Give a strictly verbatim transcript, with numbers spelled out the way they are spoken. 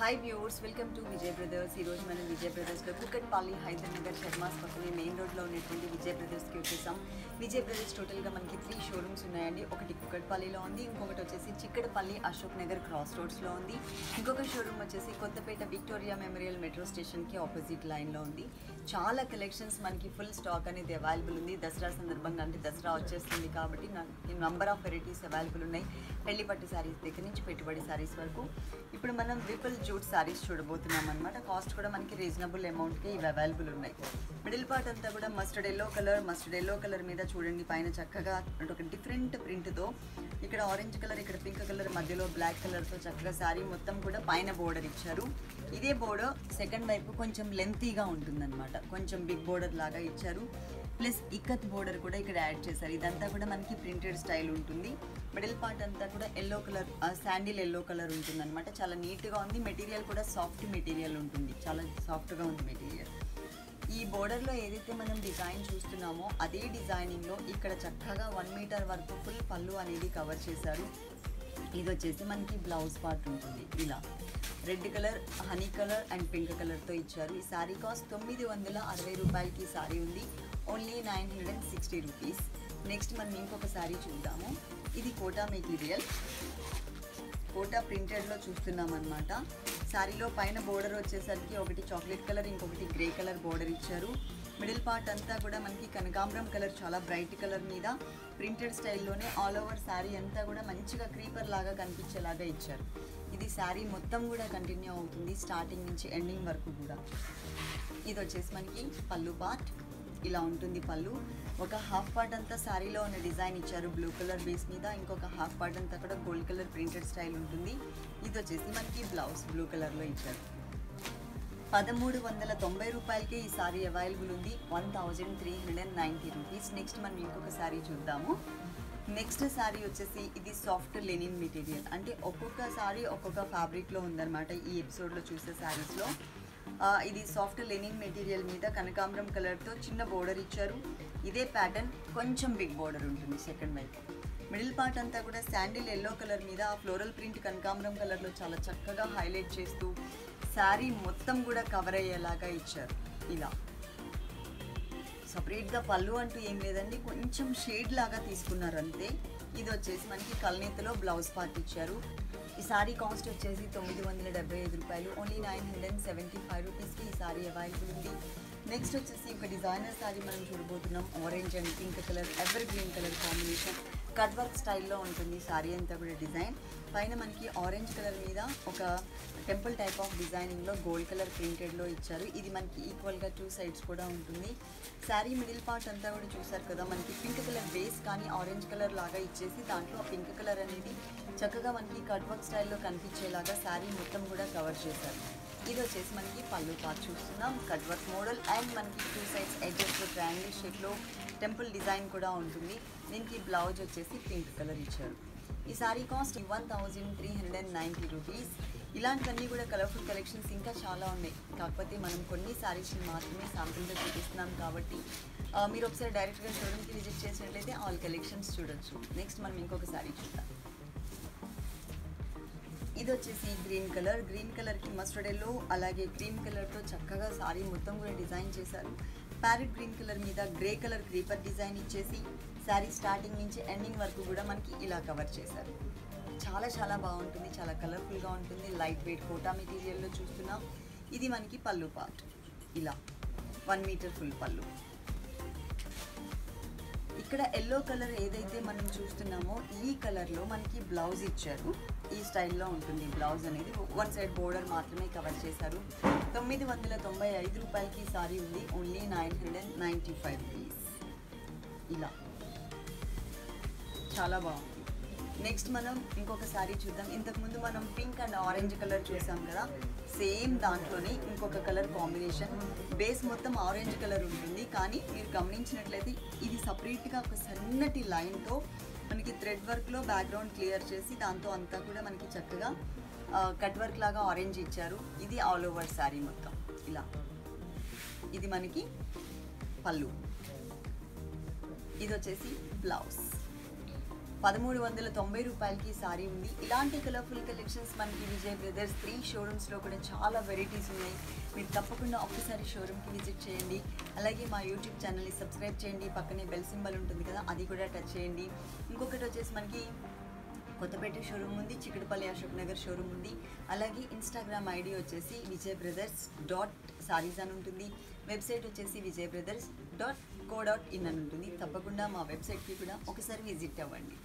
Hi viewers, welcome to Vijay Brothers. Ee roju manam Vijay Brothers lo Chickapalaya Hydernagar Sharma's pakkane main road lo unnatundi Vijay Brothers ki vachesam. Vijay Brothers total ga manaki three showrooms unnayandi. Okati Chickapalaya lo undi, inkokati vachesi Chickapalaya Ashok Nagar Crossroads lo undi, inkoka showroom vachesi Kotapeta Victoria Memorial Metro Station ki opposite line lo undi. Chaala collections manaki full stock anedi available undi. Dasara sandarbhanga ante dasara vachestundi kabatti naku number of varieties available unnai. Pelli pattu sarees dekkar nunchi pettubadi sarees varaku. Ippudu manam Vipul jute saris చూడబోతున్నాం అన్నమాట. Cost కూడా మనకి reasonable amount కి available ఉన్నాయి. Middle part అంతా కూడా mustard yellow colour, mustard yellow colour మీద చూడండి పైన చక్కగా అంటే ఒక డిఫరెంట్ ప్రింట్ తో, ఇక్కడ ఆరెంజ్ కలర్, ఇక్కడ పింక్ కలర్, మధ్యలో బ్లాక్ కలర్ తో చక్కగా సారీ మొత్తం కూడా పైన బోర్డర్ ఇచ్చారు. ఇదే బోర్డర్ సెకండ్ వైపు కొంచెం లెంతీగా ఉంటుందన్నమాట, కొంచెం బిగ్ బోర్డర్ లాగా ఇచ్చారు. ప్లస్ ఇక్కత్ బోర్డర్ కూడా ఇక్కడ యాడ్ చేశారు. ఇదంతా కూడా మనకి ప్రింటెడ్ స్టైల్ ఉంటుంది. మిడిల్ పార్ట్ అంతా కూడా yellow colour, sandal yellow colour ఉంటుందన్నమాట. చాలా నీట్గా ఉంది. మెటీరియల్ కూడా సాఫ్ట్ మెటీరియల్ ఉంటుంది, చాలా సాఫ్ట్గా ఉంది మెటీరియల్. ఈ బోర్డర్లో ఏదైతే మనం డిజైన్ చూస్తున్నామో అదే డిజైనింగ్లో ఇక్కడ చక్కగా వన్ మీటర్ వరకు ఫుల్ పళ్ళు అనేది కవర్ చేశారు. ఇది వచ్చేసి మనకి బ్లౌజ్ పార్ట్ ఉంటుంది. ఇలా red colour, honey colour and pink కలర్తో ఇచ్చారు. ఈ శారీ కాస్ట్ తొమ్మిది వందల అరవై రూపాయలకి ఈ శారీ ఉంది, only nine hundred and sixty rupees. Next మనం ఇంకొక శారీ చూద్దాము. ఇది కోటా మెటీరియల్, కోటా ప్రింటెడ్లో చూస్తున్నాం అన్నమాట. శారీలో పైన బోర్డర్ వచ్చేసరికి ఒకటి చాక్లెట్ కలర్, ఇంకొకటి గ్రే కలర్ బోర్డర్ ఇచ్చారు. మిడిల్ పార్ట్ అంతా కూడా మనకి కనకాంబరం కలర్, చాలా బ్రైట్ కలర్ మీద ప్రింటెడ్ స్టైల్లోనే ఆల్ ఓవర్ శారీ అంతా కూడా మంచిగా క్రీపర్ లాగా కనిపించేలాగా ఇచ్చారు. ఇది శారీ మొత్తం కూడా కంటిన్యూ అవుతుంది స్టార్టింగ్ నుంచి ఎండింగ్ వరకు కూడా. ఇది వచ్చేసి మనకి పళ్ళు పార్ట్, ఇలా ఉంటుంది పళ్ళు. ఒక హాఫ్ పార్ట్ అంతా శారీలో ఉన్న డిజైన్ ఇచ్చారు బ్లూ కలర్ బేస్ మీద, ఇంకొక హాఫ్ పార్ట్ అంతా కూడా గోల్డ్ కలర్ ప్రింటెడ్ స్టైల్ ఉంటుంది. ఇది వచ్చేసి మనకి బ్లౌజ్ బ్లూ కలర్లో ఇచ్చారు. పదమూడు వందల తొంభై రూపాయలకే ఈ శారీ అవైలబుల్ ఉంది, one thousand three hundred and ninety rupees. Next మనం ఇంకొక శారీ చూద్దాము. నెక్స్ట్ శారీ వచ్చేసి ఇది సాఫ్ట్ లెనిన్ మెటీరియల్, అంటే ఒక్కొక్క శారీ ఒక్కొక్క ఫ్యాబ్రిక్లో ఉందన్నమాట ఈ ఎపిసోడ్లో చూసే శారీస్లో. ఇది సాఫ్ట్ లెనిన్ మెటీరియల్ మీద కనకాంబరం కలర్తో చిన్న బోర్డర్ ఇచ్చారు. ఇదే ప్యాటర్న్ కొంచెం బిగ్ బోర్డర్ ఉంటుంది సెకండ్ వైపు. మిడిల్ పార్ట్ అంతా కూడా శాండిల్ ఎల్లో కలర్ మీద ఫ్లోరల్ ప్రింట్ కనకాంబరం కలర్లో చాలా చక్కగా హైలైట్ చేస్తూ శారీ మొత్తం కూడా కవర్ అయ్యేలాగా ఇచ్చారు. ఇలా సపరేట్గా పళ్ళు అంటూ ఏం లేదండి, కొంచెం షేడ్ లాగా తీసుకున్నారు అంతే. ఇది వచ్చేసి మనకి కల్నేతలో బ్లౌజ్ పార్ట్ ఇచ్చారు. ఈ శారీ కాస్ట్ వచ్చేసి తొమ్మిది వందల డెబ్బై ఐదు రూపాయలు, only nine hundred and seventy five రూపీస్కి ఈ శారీ అవైలబుల్ ఉంది. నెక్స్ట్ వచ్చేసి ఒక డిజైనర్ శారీ మనం చూడబోతున్నాం. Orange and pink colour, ever green colour combination, cutwork స్టైల్లో ఉంటుంది శారీ అంతా కూడా. డిజైన్ పైన మనకి ఆరెంజ్ కలర్ మీద ఒక టెంపుల్ టైప్ ఆఫ్ డిజైనింగ్లో గోల్డ్ కలర్ ప్రింటెడ్లో ఇచ్చారు. ఇది మనకి ఈక్వల్గా టూ సైడ్స్ కూడా ఉంటుంది. శారీ మిడిల్ పార్ట్ అంతా కూడా చూసారు కదా, మనకి పింక్ కలర్ బేస్ కానీ ఆరెంజ్ కలర్ లాగా ఇచ్చేసి దాంట్లో పింక్ కలర్ అనేది చక్కగా మనకి కట్వర్క్ స్టైల్లో కనిపించేలాగా శారీ మొత్తం కూడా కవర్ చేశారు. ఇది వచ్చేసి మనకి పళ్ళు పార్ట్ చూస్తున్నాం, కట్వర్క్ మోడల్ అండ్ మనకి టూ సైడ్స్ ఎడ్జెస్లో ట్రయాంగిల్ షేప్లో టెంపుల్ డిజైన్ కూడా ఉంటుంది. దీనికి బ్లౌజ్ వచ్చేసి పింక్ కలర్ ఇచ్చారు. ఈ sari cost one thousand three hundred and ninety rupees. ఇలాంటివన్నీ కూడా కలర్ఫుల్ కలెక్షన్స్ ఇంకా చాలా ఉన్నాయి, కాకపోతే మనం కొన్ని శారీస్ని మాత్రమే శాంపుల్గా చూపిస్తున్నాం కాబట్టి మీరు ఒకసారి డైరెక్ట్గా షోరూమ్కి విజిట్ చేసినట్లయితే ఆల్ కలెక్షన్స్ చూడొచ్చు. నెక్స్ట్ మనం ఇంకొక శారీ చూద్దాం. ఇది వచ్చేసి గ్రీన్ కలర్, గ్రీన్ కలర్కి మస్టర్డ్ ఎల్లో అలాగే క్రీమ్ కలర్తో చక్కగా శారీ మొత్తం కూడా డిజైన్ చేశారు. ప్యారెట్ గ్రీన్ కలర్ మీద గ్రే కలర్ క్రీపర్ డిజైన్ ఇచ్చేసి శారీ స్టార్టింగ్ నుంచి ఎండింగ్ వరకు కూడా మనకి ఇలా కవర్ చేశారు. చాలా చాలా బాగుంటుంది, చాలా కలర్ఫుల్గా ఉంటుంది. లైట్ వెయిట్ కోటా మెటీరియల్లో చూస్తున్నాం. ఇది మనకి పళ్ళు పార్ట్, ఇలా వన్ మీటర్ ఫుల్ పళ్ళు. ఇక్కడ ఎల్లో కలర్ ఏదైతే మనం చూస్తున్నామో ఈ కలర్లో మనకి బ్లౌజ్ ఇచ్చారు. ఈ స్టైల్లో ఉంటుంది బ్లౌజ్ అనేది, వన్ సైడ్ బోర్డర్ మాత్రమే కవర్ చేశారు. తొమ్మిది వందల తొంభై ఐదు రూపాయలకి సారీ ఉంది, only nine hundred and ninety five rupees. ఇలా చాలా బాగుంది. నెక్స్ట్ మనం ఇంకొక శారీ చూద్దాం. ఇంతకుముందు మనం పింక్ అండ్ ఆరెంజ్ కలర్ చూసాం కదా, సేమ్ దాంట్లోనే ఇంకొక కలర్ కాంబినేషన్. బేస్ మొత్తం ఆరెంజ్ కలర్ ఉంటుంది, కానీ మీరు గమనించినట్లయితే ఇది సపరేట్గా ఒక సన్నటి లైన్తో మనకి థ్రెడ్ వర్క్లో బ్యాక్గ్రౌండ్ క్లియర్ చేసి దాంతో అంతా కూడా మనకి చక్కగా కట్ వర్క్ లాగా ఆరెంజ్ ఇచ్చారు. ఇది ఆల్ ఓవర్ శారీ మొత్తం ఇలా. ఇది మనకి పళ్ళు, ఇది వచ్చేసి బ్లౌజ్. thirteen hundred రూపాయలకి సారీ ఉంది ఇలాంటి కలర్ఫుల్ కలెక్షన్స్ మనకి విజయ్ బ్రదర్స్ three షోరూమ్స్ లో కూడా చాలా వెరైటీస్ ఉన్నాయి మీరు తప్పకుండా ఒకసారి షోరూమ్ కి విజిట్ చేయండి అలాగే మా YouTube ఛానల్ ని సబ్స్క్రైబ్ చేయండి పక్కనే బెల్ సింబల్ ఉంటుంది కదా అది కూడా టచ్ చేయండి ఇంకొకటి వచ్చేసి మనకి Kotapeti showroom Mundi, Chickapalaya showroom Mundi, alagi Instagram I D ochesi Vijay Brothers dot sarees ani untundi, website ochesi Vijay Brothers dot co dot in ani untundi. Tappakunda ma website ki kuda okasari visit avvandi.